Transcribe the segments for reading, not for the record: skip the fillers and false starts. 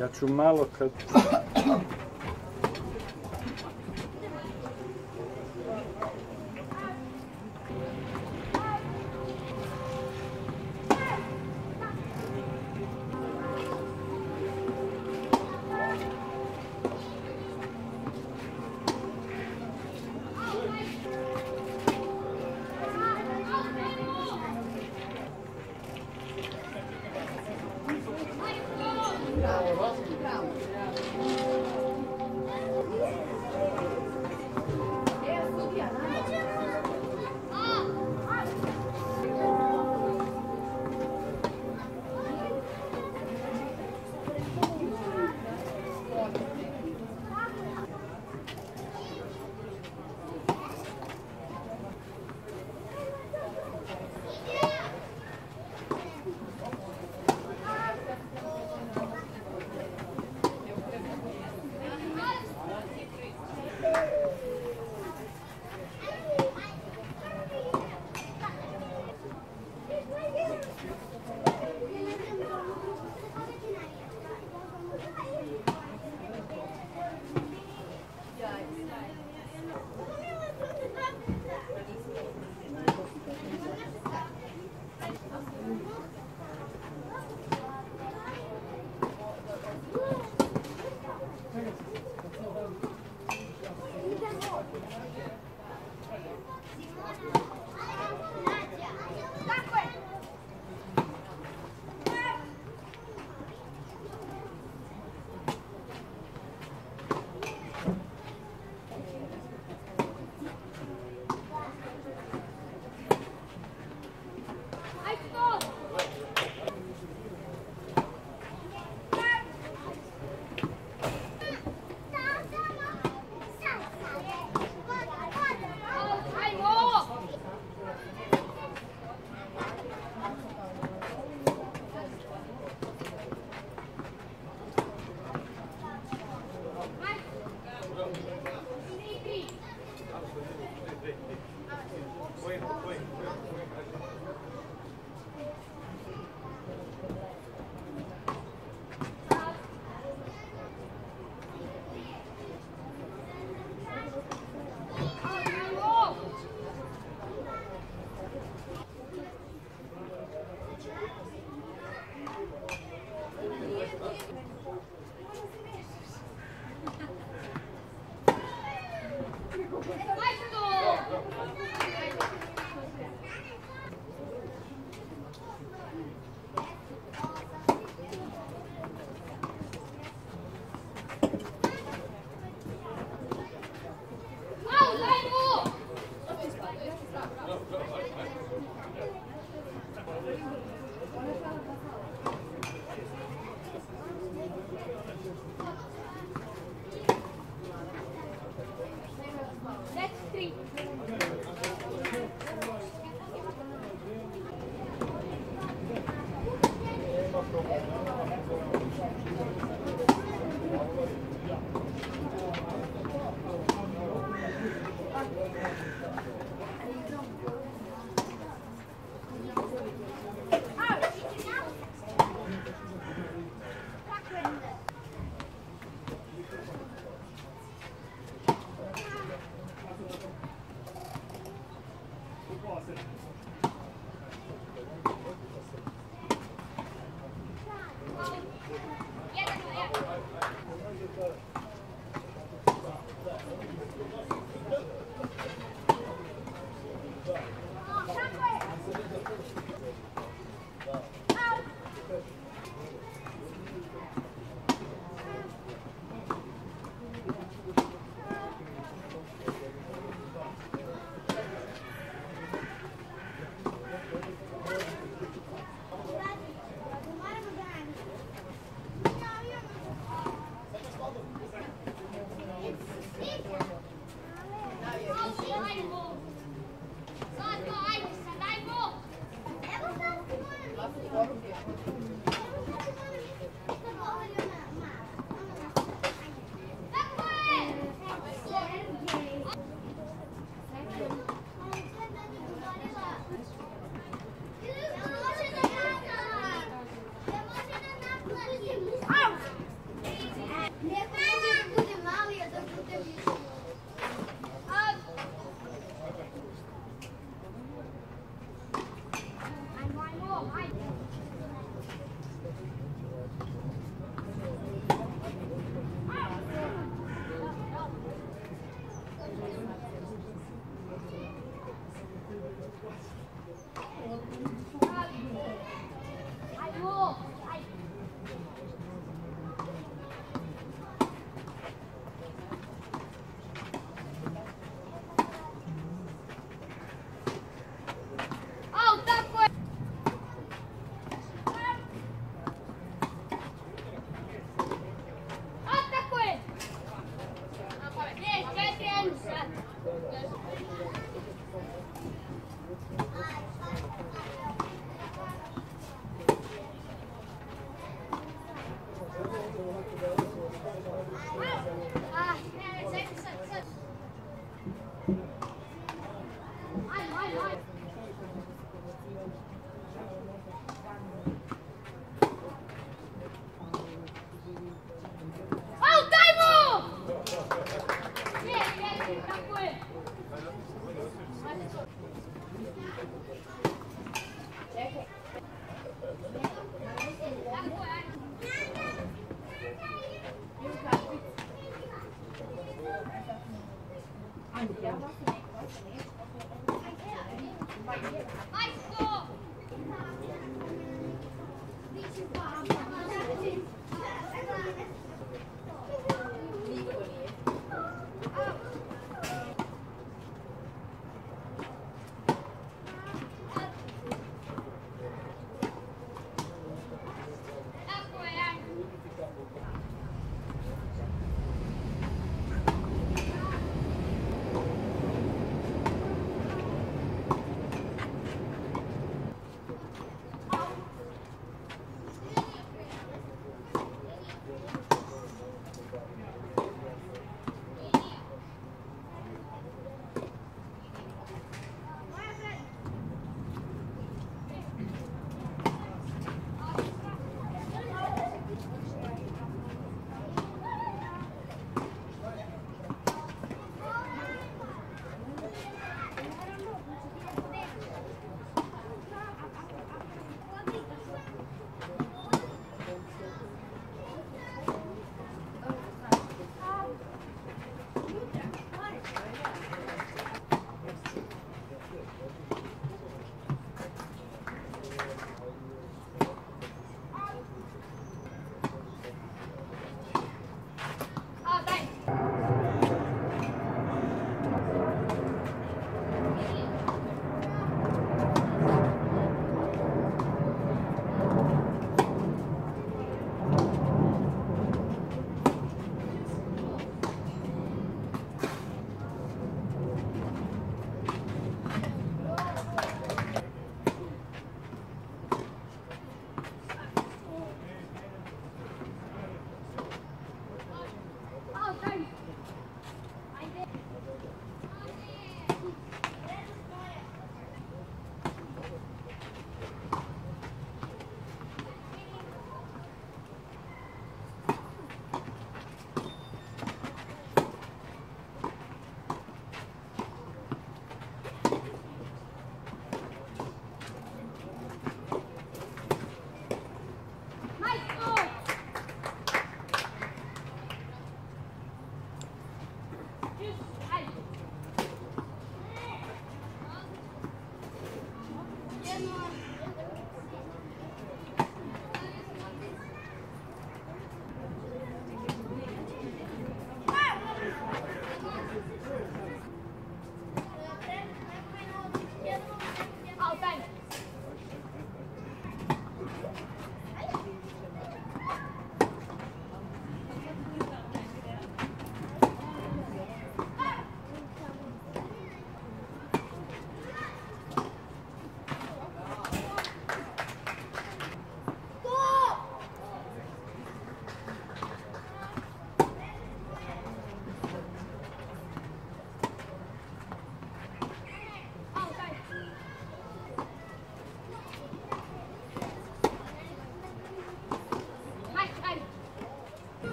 Ja ću malo kad... Bravo, bravo.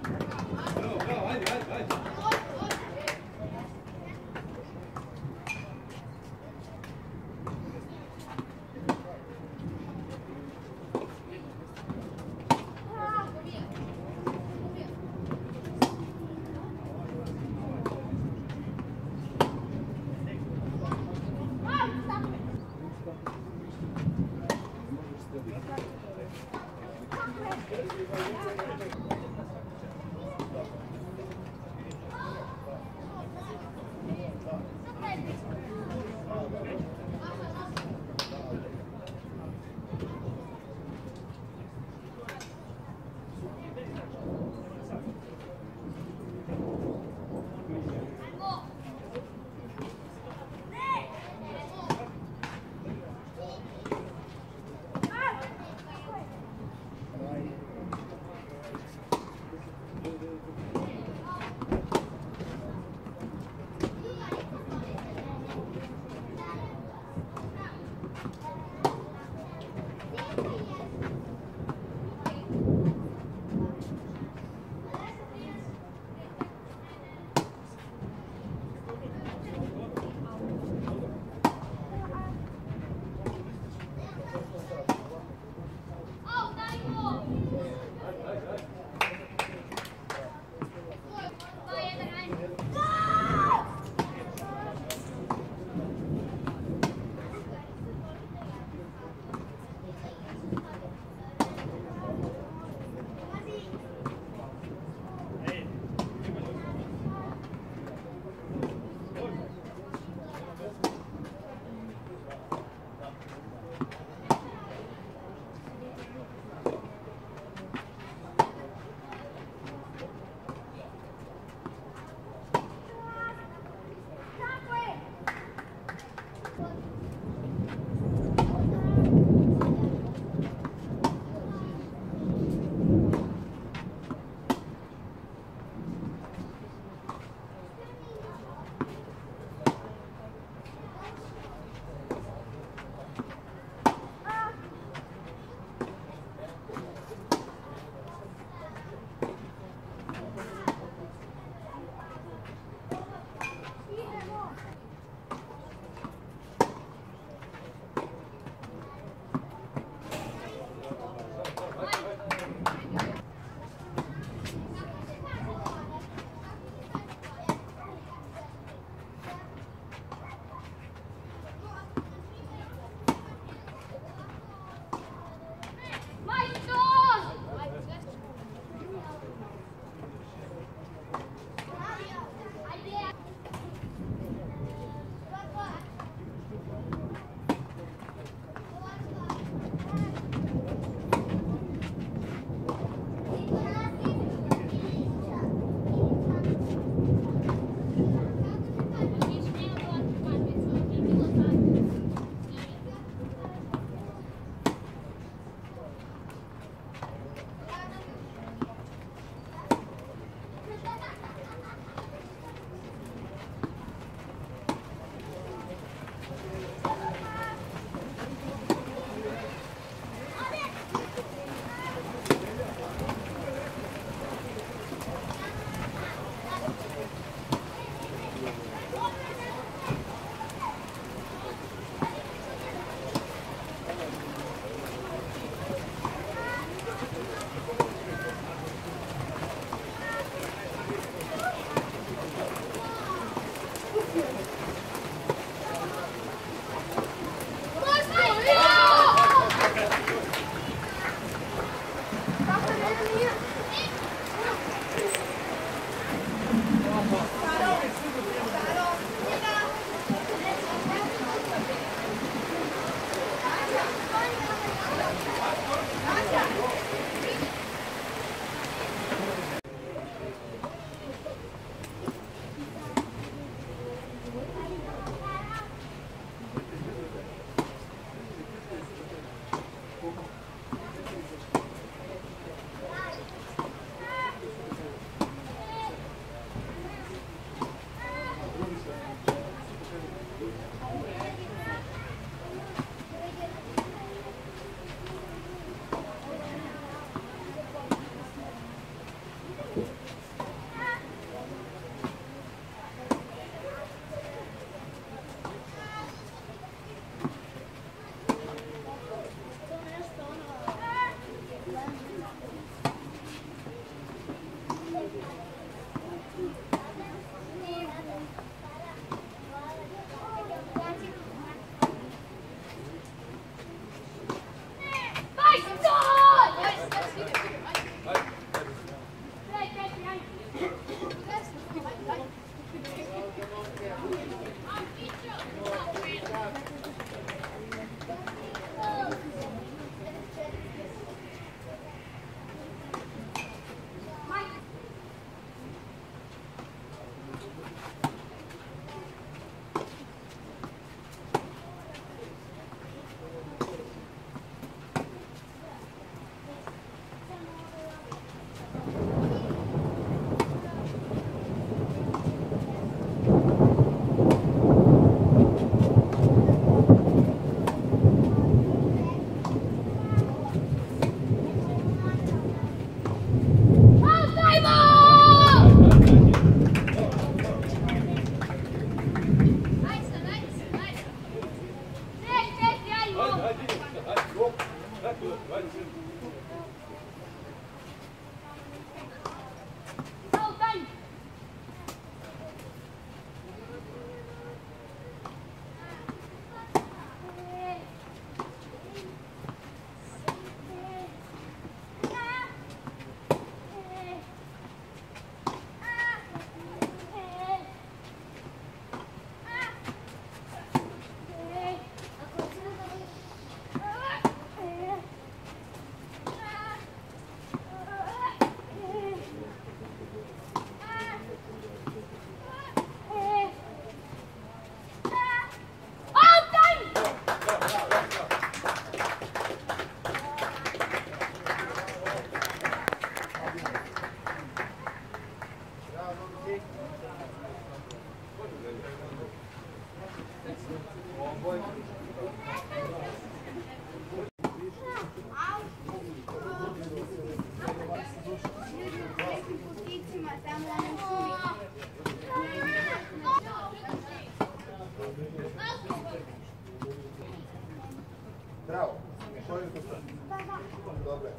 Thank you. Bravo, to je dosta. Dobre.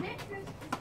Next